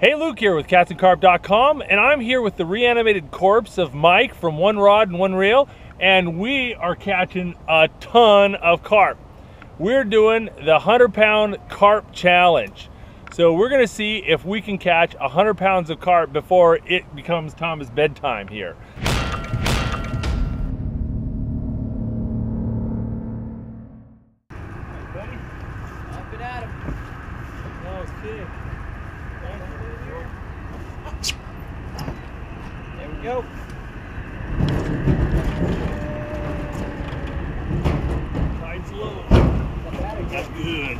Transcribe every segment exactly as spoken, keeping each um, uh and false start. Hey, Luke here with cats and carp dot com, and I'm here with the reanimated corpse of Mike from One Rod and One Reel, and we are catching a ton of carp. We're doing the one hundred pound carp challenge. So we're gonna see if we can catch one hundred pounds of carp before it becomes Thomas bedtime here. Go. Tide's low. That's good.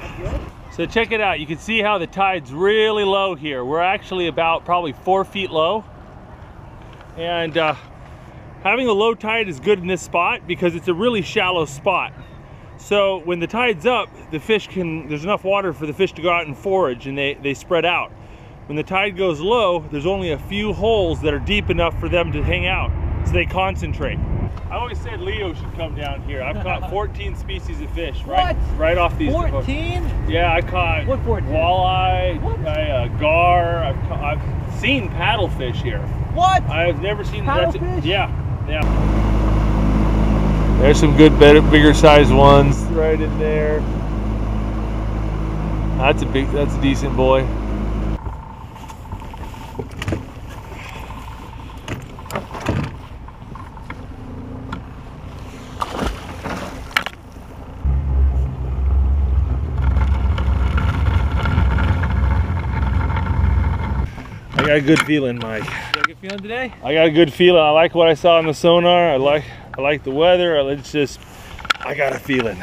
So check it out. You can see how the tide's really low here. We're actually about probably four feet low. And uh, having a low tide is good in this spot because it's a really shallow spot. So when the tide's up, the fish can, there's enough water for the fish to go out and forage, and they, they spread out. When the tide goes low, there's only a few holes that are deep enough for them to hang out, so they concentrate. I always said Leo should come down here. I've caught fourteen species of fish right, right off these. fourteen? Yeah, I caught what walleye, what? I, uh, gar. I've, ca I've seen paddlefish here. What? I've never seen paddlefish. That's a, yeah, yeah. There's some good, better, bigger sized ones right in there. That's a big. That's a decent boy. I got a good feeling, Mike. You got a good feeling today? I got a good feeling. I like what I saw on the sonar. I like I like the weather. I, it's just, I got a feeling.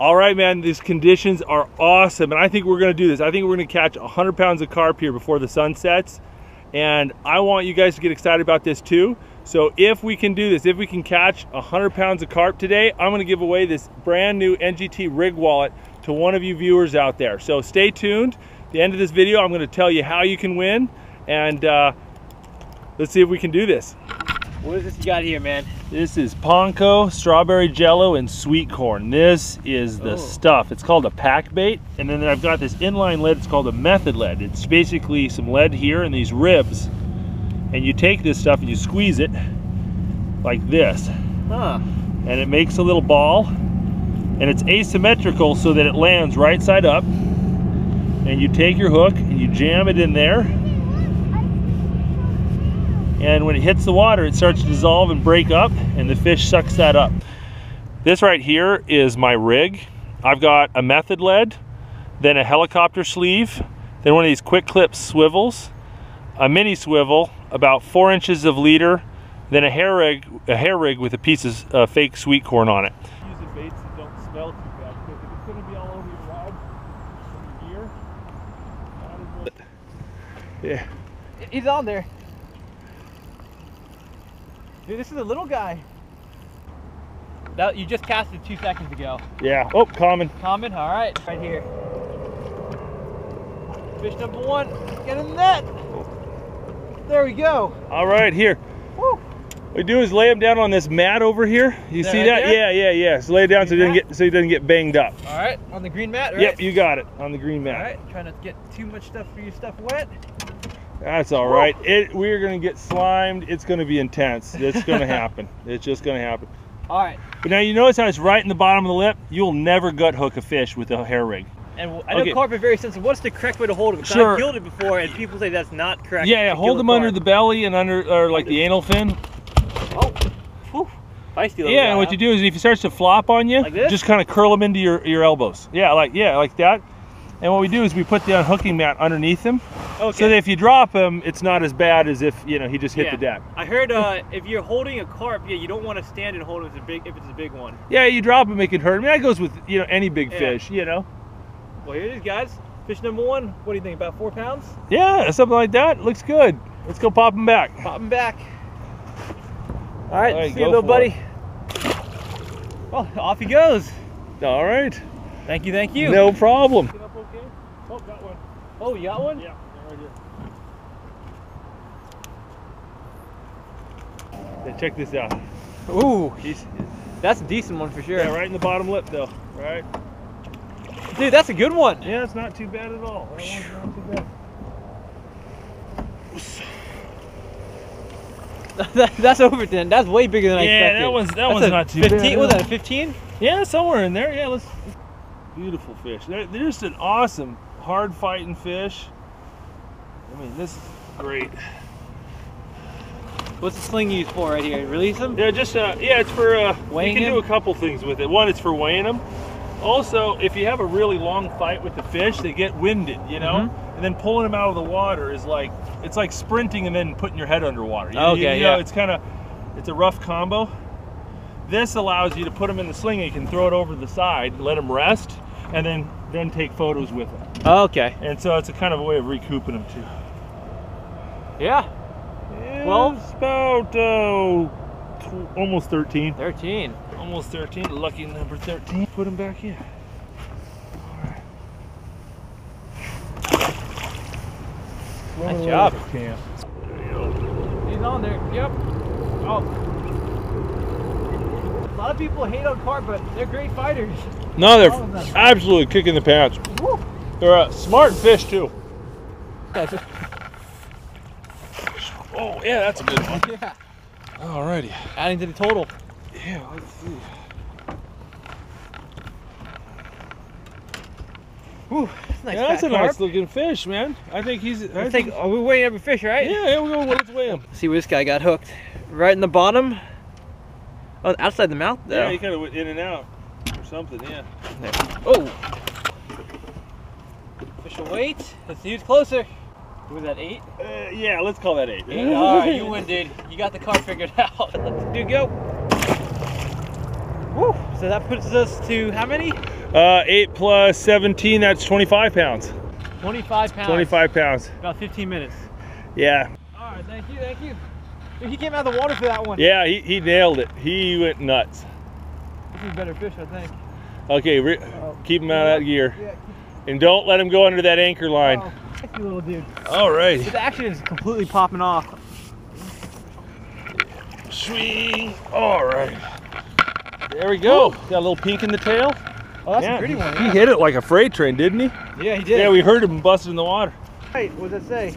All right, man, these conditions are awesome. And I think we're gonna do this. I think we're gonna catch one hundred pounds of carp here before the sun sets. And I want you guys to get excited about this too. So if we can do this, if we can catch one hundred pounds of carp today, I'm gonna give away this brand new N G T rig wallet to one of you viewers out there. So stay tuned. At the end of this video, I'm going to tell you how you can win, and uh, let's see if we can do this. What is this you got here, man? This is Panko, strawberry jello, and sweet corn. This is the oh. stuff. It's called a pack bait, and then I've got this inline lead. It's called a method lead. It's basically some lead here and these ribs, and you take this stuff and you squeeze it like this, huh. and it makes a little ball, and it's asymmetrical so that it lands right side up. And you take your hook and you jam it in there, and when it hits the water it starts to dissolve and break up, and the fish sucks that up. This right here is my rig. I've got a method lead, then a helicopter sleeve, then one of these quick clip swivels, a mini swivel, about four inches of leader, then a hair rig, a hair rig with a piece of uh, fake sweet corn on it. Use the baits that don't smell too bad, because if it's going to be all over your rod, yeah. He's on there. Dude, this is a little guy. That, you just cast it two seconds ago. Yeah. Oh, common. Common, all right. Right here. Fish number one. Get in the net. There we go. All right, here. Woo. What we do is lay him down on this mat over here. You that see right that? There? Yeah, yeah, yeah. So lay it down so he, doesn't get, so he doesn't get banged up. All right. On the green mat, right? Yep, you got it. On the green mat. All right. Trying not to get too much stuff for your stuff wet. That's all right. It, we're going to get slimed. It's going to be intense. It's going to happen. It's just going to happen. All right. But now you notice how it's right in the bottom of the lip? You'll never gut hook a fish with a hair rig. And I know okay. carp are very sensitive. What's the correct way to hold them? Sure. I've killed it before, and people say that's not correct. Yeah, yeah. Hold them under the belly and under, or like the anal fin. Oh. Whew. Feisty little yeah, guy, and what huh? you do is if he starts to flop on you, like just kind of curl them into your, your elbows. Yeah, like yeah, like that. And what we do is we put the unhooking mat underneath him. Okay. So that if you drop him, it's not as bad as if, you know, he just hit yeah. the deck. I heard uh, if you're holding a carp, yeah, you don't want to stand and hold him as a big, if it's a big one. Yeah, you drop him, it can hurt him. That goes with, you know, any big yeah. fish, you know. Well, here it is, guys. Fish number one. What do you think, about four pounds? Yeah, something like that. Looks good. Let's go pop him back. Pop him back. All right, All right see you, little buddy. It. Well, off he goes. All right. Thank you, thank you. No problem. Oh, got one. Oh, you got one? Yeah, right here. Yeah, check this out. Ooh, he's, that's a decent one for sure. Yeah, right in the bottom lip though, right? Dude, that's a good one. Yeah, it's not too bad at all. That one's not too bad. that, that's over ten. That's way bigger than yeah, I expected. Yeah, that one's that that's one's not too bad. Was that a fifteen? Yeah, somewhere in there. Yeah, let's. Beautiful fish. They're, they're just an awesome, hard fighting fish. I mean, this is great. What's the sling used for right here? Release them? Yeah, just uh, yeah, it's for uh, weighing. You can him? do a couple things with it. One, it's for weighing them. Also, if you have a really long fight with the fish, they get winded, you know? Mm-hmm. And then pulling them out of the water is like, it's like sprinting and then putting your head underwater. You, okay, you, you yeah. know, it's kind of, it's a rough combo. This allows you to put them in the sling and you can throw it over the side, let them rest, and then, then take photos with them. Okay. And so it's a kind of a way of recouping them too. Yeah. yeah well, it's about uh, almost thirteen. thirteen. Almost thirteen, lucky number thirteen. Put him back here. All right. Nice job. There you go. He's on there. Yep. Oh. A lot of people hate on carp, but they're great fighters. No, they're absolutely kicking the pants. Woo. They're a smart fish too. Oh yeah, that's a good one. Yeah. Alrighty. Adding to the total. Yeah, let's see. Whew, that's, nice yeah, that's a carp. nice looking fish, man. I think he's. I think we're we weighing every fish, right? Yeah, yeah, we're going. Let's weigh him. See where this guy got hooked. Right in the bottom. Oh, outside the mouth. Though. Yeah, he kind of went in and out or something. Yeah. There. Oh. Official weight. Let's use closer. Was that eight? Uh, yeah, let's call that eight. Yeah, all right, you win, dude. You got the carp figured out. Let's do go. Woo. So that puts us to how many? Uh, eight plus seventeen, that's twenty-five pounds. twenty-five pounds. twenty-five pounds. About fifteen minutes. Yeah. All right, thank you, thank you. He came out of the water for that one. Yeah, he, he nailed it. He went nuts. This is a better fish, I think. Okay, re uh, keep him out yeah, of that gear. Yeah. And don't let him go under that anchor line. Oh, thank you, little dude. All right. The action is completely popping off. Swing. All right. There we go. Ooh. Got a little pink in the tail. Oh, that's yeah. a pretty one. Yeah. He hit it like a freight train, didn't he? Yeah, he did. Yeah, we heard him bust in the water. Right, what does that say?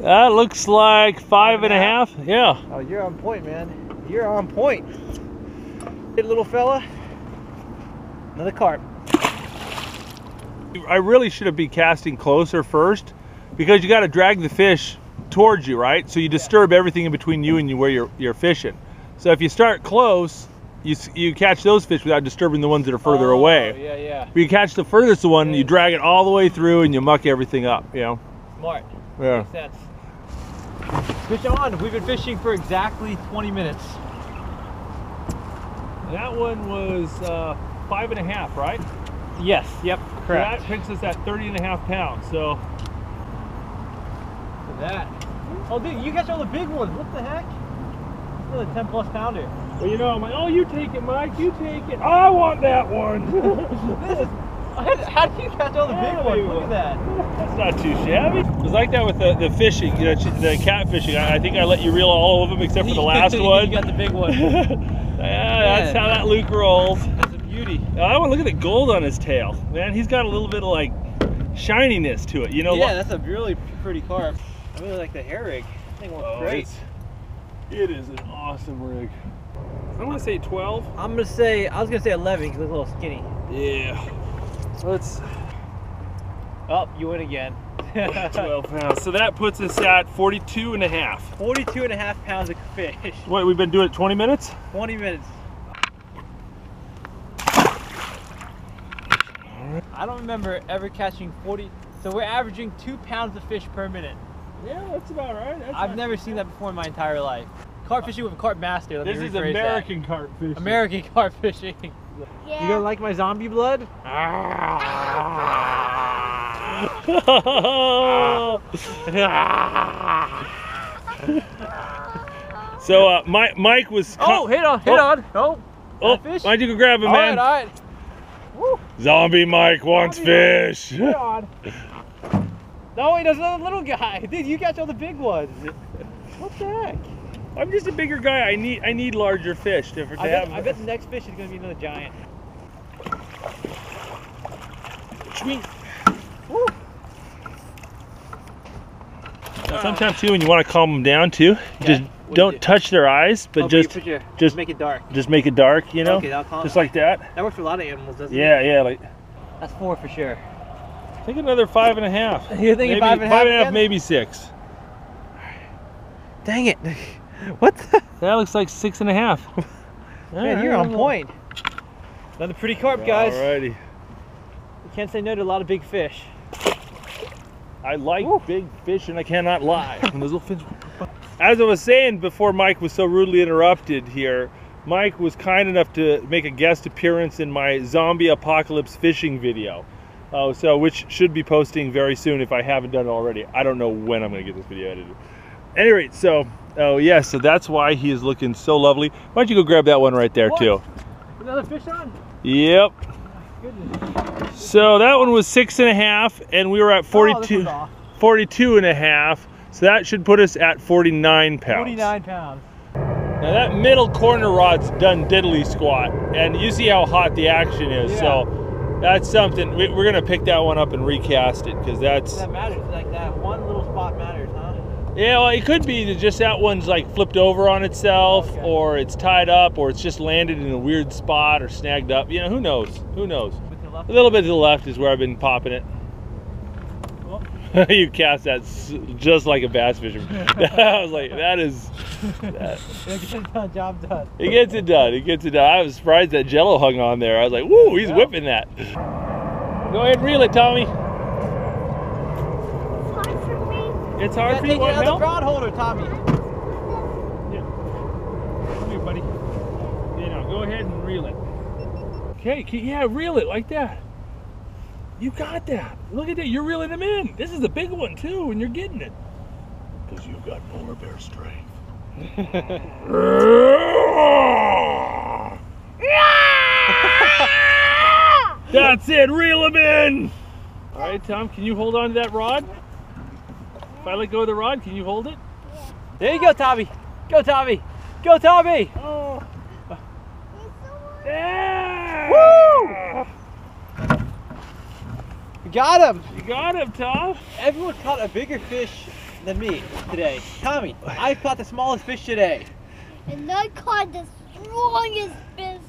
That looks like five and a half. Yeah. Oh, you're on point, man. You're on point. Hey, little fella. Another carp. I really should have been casting closer first because you got to drag the fish towards you, right? So you disturb yeah. everything in between you and you where you're, you're fishing. So if you start close, You, you catch those fish without disturbing the ones that are further oh, away. Yeah, yeah. But you catch the furthest one, yeah. you drag it all the way through, and you muck everything up. You know. Smart. Yeah. Makes sense. Fish on. We've been fishing for exactly twenty minutes. That one was uh, five and a half, right? Yes. Yep. Correct. So that picks us at thirty and a half pounds. So. Look at that. Oh, dude, you catch all the big ones. What the heck? That's a ten plus pounder. Well, you know, I'm like, oh, you take it, Mike, you take it. I want that one. This is, how do you catch all the yeah, big ones? Look at that. That's not too shabby. It was like that with the, the fishing, you know, the cat fishing. I, I think I let you reel all of them except for the last one. You got the big one. yeah, yeah, that's how that Luke rolls. That's a beauty. I want to look at the gold on his tail. Man, he's got a little bit of, like, shininess to it, you know? Yeah, that's a really pretty carp. I really like the hair rig. That thing looks oh, great. It is an awesome rig. I'm gonna say twelve. I'm gonna say, I was gonna say eleven because it's a little skinny. Yeah. Let's. Oh, you win again. twelve pounds. So that puts us at forty-two and a half. forty-two and a half pounds of fish. Wait, we've been doing it twenty minutes? twenty minutes. All right. I don't remember ever catching forty. So we're averaging two pounds of fish per minute. Yeah, that's about right. That's I've never seen that before in my entire life. Carp fishing with a carp master. Let this me is American that. carp fishing. American carp fishing. Yeah. You gonna like my zombie blood? So uh, Mike, Mike was. Oh, hit on, hit oh. on. Oh, oh, fish. Why'd you go grab him, all man? All right, all right. Woo. Zombie Mike wants zombie fish. Hit on. No, he doesn't know the little guy. Dude, you catch all the big ones. What the heck? I'm just a bigger guy. I need I need larger fish. To, to I, bet, have I bet the next fish is going to be another giant. Woo. Now, sometimes too, when you want to calm them down too, okay. just don't do? touch their eyes, but oh, just but your, just make it dark. Just make it dark, you know. Okay, I'll call just it. like that. That works for a lot of animals, doesn't yeah, it? Yeah, yeah. Like that's four for sure. I think another five and a half. You're thinking maybe, five and a half? Five and a half, maybe six. Dang it! What? The? That looks like six and a half. Man, you're on point. Another pretty carp, guys. Alrighty. You can't say no to a lot of big fish. I like Woo. big fish, and I cannot lie. As I was saying before Mike was so rudely interrupted here, Mike was kind enough to make a guest appearance in my zombie apocalypse fishing video. Oh, uh, so which should be posting very soon if I haven't done it already. I don't know when I'm going to get this video edited. Anyway, so oh yeah, so that's why he is looking so lovely. Why don't you go grab that one right there what? too? Another fish on? Yep. Goodness. So that one was six and a half, and we were at forty-two, oh, forty-two and a half. So that should put us at forty-nine pounds. forty-nine pounds. Now that middle corner rod's done diddly squat, and you see how hot the action is. Yeah. So that's something. We, we're gonna pick that one up and recast it because that's that matters. Like that one little spot matters, huh? Yeah, well, it could be that just that one's like flipped over on itself, okay. or it's tied up, or it's just landed in a weird spot or snagged up. You know, who knows? Who knows? A little bit to the left is where I've been popping it. You cast that just like a bass fisherman. I was like, that is. That. It gets it done, job done. It gets it done. It gets it done. I was surprised that Jello hung on there. I was like, woo, he's yeah. whipping that. Go ahead, reel it, Tommy. It's hard for me. It's hard you for you. Take another rod holder, Tommy. Yeah. Come here, buddy. You know, go ahead and reel it. Okay, yeah, reel it like that. You got that. Look at that. You're reeling them in. This is a big one, too, and you're getting it. Because you've got polar bear strength. That's it. Reel them in. All right, Tom, can you hold on to that rod? If I let go of the rod, can you hold it? There you go, Tommy. Go, Tommy. Go, Tommy. Oh. Yeah. Woo! Got him! You got him, Tom! Everyone caught a bigger fish than me today. Tommy, I caught the smallest fish today. And I caught the strongest fish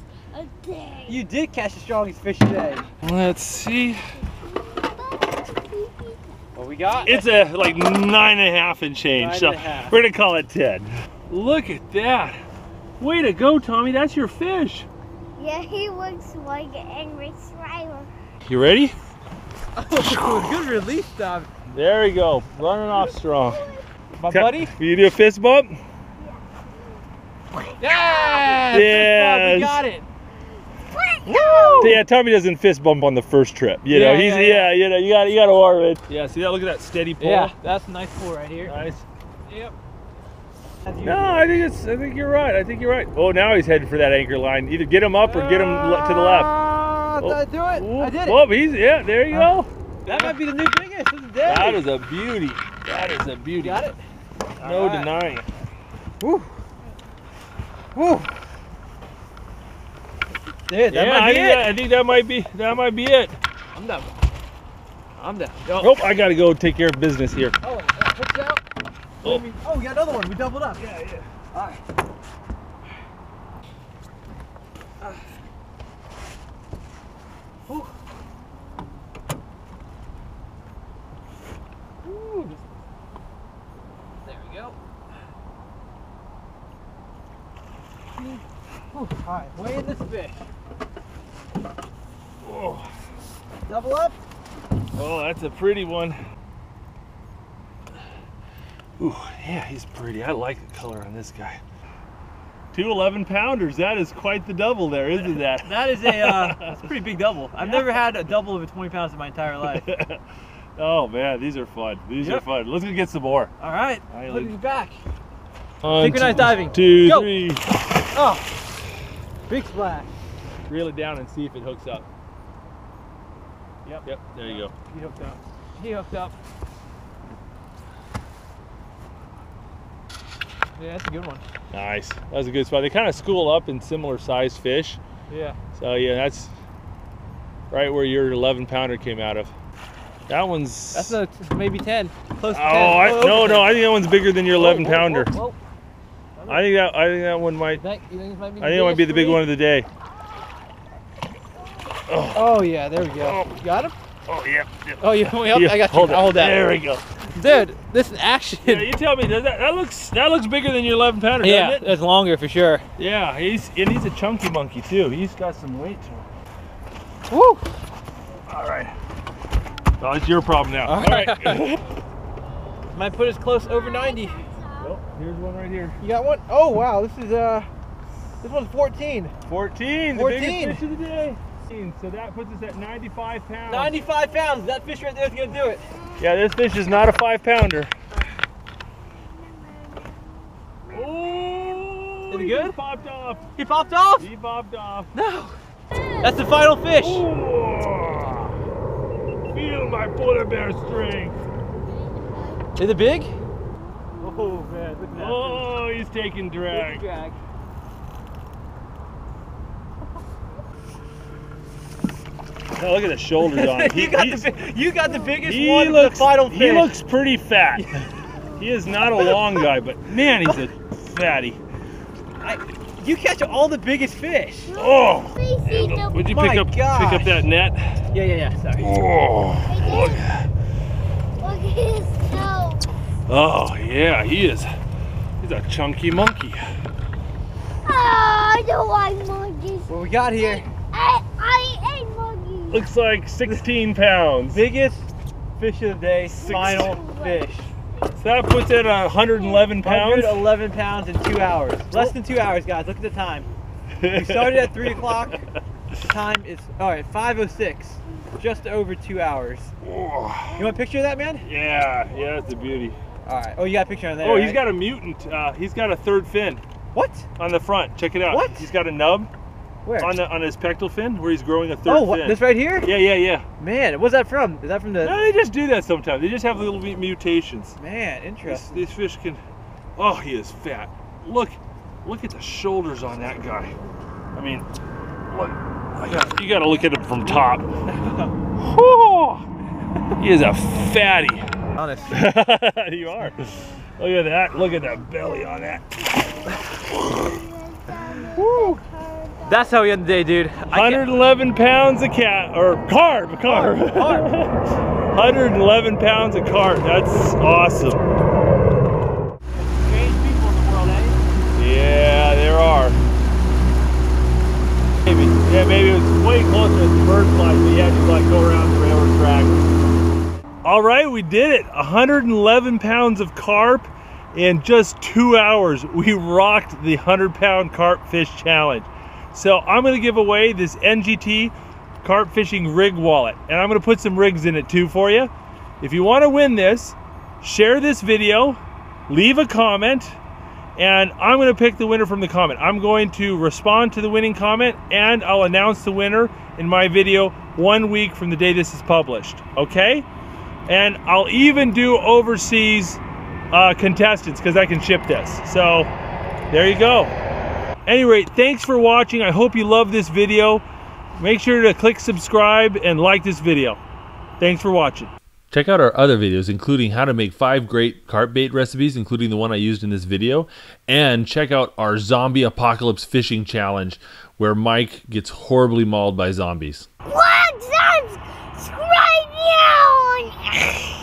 today. You did catch the strongest fish today. Let's see. What we got? It's a like nine and a half and change. Nine so and a half. We're gonna call it ten. Look at that. Way to go, Tommy. That's your fish. Yeah, he looks like an angry Shriver. You ready? Oh, good release, Tom. There we go, running off strong. My buddy? Can you do a fist bump? Yeah! Yeah! Yes. We got it! Woo! So yeah, Tommy doesn't fist bump on the first trip. You yeah, know, he's yeah, yeah. yeah, you know, you gotta you gotta warm it. Yeah, see that? Look at that steady pull. Yeah, that's a nice pull right here. Nice. Yep. No, I think it's I think you're right. I think you're right. Oh, now he's heading for that anchor line. Either get him up or get him to the left. Oh, I do it. Ooh, I did it. Oh, he's, yeah, there you uh, go. That might be the new biggest of the day. That is a beauty. That is a beauty. Got it? No right. denying it. Woo. Woo. Dude, that yeah, might I be think it. That, I think that might be, that might be it. I'm done. I'm done. Yo. Nope, I got to go take care of business here. Oh, that puts out. Oh. oh, we got another one. We doubled up. Yeah, yeah. All right. Uh. Ooh. Ooh. There we go. Ooh. Alright, weigh in this fish. Whoa. Double up. Oh, that's a pretty one. Ooh, yeah, he's pretty. I like the color on this guy. Two eleven pounders, that is quite the double there, isn't that? That is a, uh, that's a pretty big double. I've yeah. never had a double over twenty pounds in my entire life. Oh man, these are fun. These yep. are fun. Let's go get some more. All right, All right let's be back. Synchronized diving. Two, go. three. Oh, big splash. Reel it down and see if it hooks up. Yep. Yep, there you go. He hooked up. He hooked up. Yeah, that's a good one. Nice. That was a good spot. They kind of school up in similar sized fish. Yeah. So yeah, that's right where your eleven pounder came out of. That one's. That's a, maybe ten. Close to oh, ten. I, oh, no, no. I think that one's bigger than your eleven pounder. Whoa, whoa, whoa. I think that I think that one might. That, you think it might be I think it might be the big one of the day. Oh, oh yeah, there we go. Oh. You got him? Oh yeah. yeah. Oh yeah. Well, yeah. I got you. Hold, I'll hold that. There we go. Dude, this is action. Yeah, you tell me, does that that looks that looks bigger than your eleven pounder, doesn't yeah, it? Yeah, it's longer for sure. Yeah, he's and he's a chunky monkey too. He's got some weight to him. Woo! All right. Well, it's your problem now. All, All right. right. Might put us close over ninety. Nope. Here's one right here. You got one? Oh wow, this is uh, this one's fourteen. fourteen. fourteen. The biggest fish of the day. So that puts us at ninety-five pounds. ninety-five pounds. That fish right there is going to do it. Yeah, this fish is not a five pounder. Oh, is it good? He popped off. He popped off? He popped off. No. That's the final fish. Oh, feel my polar bear strength. Is it big? Oh, man. Look at that. Oh, he's taking drag. Big drag. Oh, look at the shoulders on him. He, you, got the, you got the biggest one looks, in the final fish. He looks pretty fat. He is not a long guy, but man, he's a fatty. I, you catch all the biggest fish. Oh! Yeah, would you pick up, pick up that net? Yeah, yeah, yeah. Sorry. Oh, look at his nose. Oh, yeah, he is. He's a chunky monkey. Oh, I don't like monkeys. What we got here? I, I ate monkeys. Looks like sixteen pounds. Biggest fish of the day, final fish. So that puts it at one hundred eleven pounds? one hundred eleven pounds in two hours. Less than two hours, guys. Look at the time. We started at three o'clock. The time is, all right, five oh six. Just over two hours. You want a picture of that, man? Yeah. Yeah, that's a beauty. All right. Oh, you got a picture on there, Oh, he's right? got a mutant. Uh, he's got a third fin. What? On the front. Check it out. What? He's got a nub. Where? On, the, on his pectoral fin, where he's growing a third oh, what, fin. Oh, this right here? Yeah, yeah, yeah. Man, what's that from? Is that from the... No, they just do that sometimes. They just have little mutations. Man, interesting. These, these fish can... Oh, he is fat. Look, look at the shoulders on that guy. I mean, look. I got, you got to look at him from top. Oh, he is a fatty. Honest. You are. Look at that. Look at that belly on that. Woo. That's how we end the day, dude. one hundred eleven pounds of cat, or carb, carb. carb, carb. one hundred eleven pounds of carb. That's awesome. Strange people in the world, eh? Yeah, there are. Maybe, yeah, maybe it was way closer to the first flight, but yeah, just like go around the railroad track. All right, we did it. one hundred eleven pounds of carp in just two hours. We rocked the one hundred pound carp fish challenge. So I'm gonna give away this N G T carp fishing rig wallet, and I'm gonna put some rigs in it too for you. If you wanna win this, share this video, leave a comment, and I'm gonna pick the winner from the comment. I'm going to respond to the winning comment, and I'll announce the winner in my video one week from the day this is published, okay? And I'll even do overseas uh, contestants, because I can ship this. So there you go. Anyway, thanks for watching. I hope you love this video. Make sure to click subscribe and like this video. Thanks for watching. Check out our other videos, including how to make five great carp bait recipes, including the one I used in this video. And check out our zombie apocalypse fishing challenge, where Mike gets horribly mauled by zombies. What? Subscribe now!